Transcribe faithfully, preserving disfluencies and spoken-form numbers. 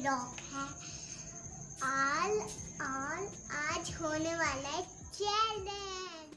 Vlog है। आल आल आज होने वाला है चैलेंज।